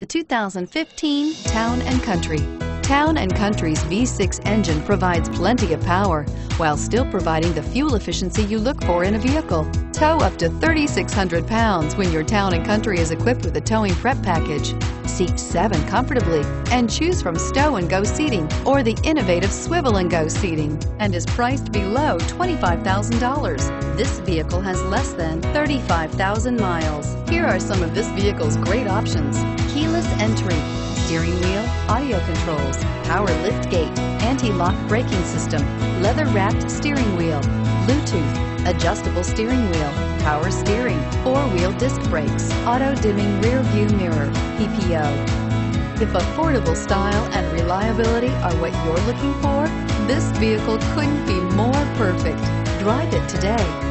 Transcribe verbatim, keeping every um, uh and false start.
The two thousand fifteen Town and Country. Town and Country's V six engine provides plenty of power while still providing the fuel efficiency you look for in a vehicle. Tow up to thirty-six hundred pounds when your Town and Country is equipped with a towing prep package. Seat seven comfortably and choose from stow and go seating or the innovative swivel and go seating, and is priced below twenty-five thousand dollars. This vehicle has less than thirty-five thousand miles. Here are some of this vehicle's great options: keyless entry, steering wheel audio controls, power liftgate, anti-lock braking system, leather-wrapped steering wheel, Bluetooth, adjustable steering wheel, power steering, four-wheel disc brakes, auto-dimming rear-view mirror, P P O. If affordable style and reliability are what you're looking for, this vehicle couldn't be more perfect. Drive it today.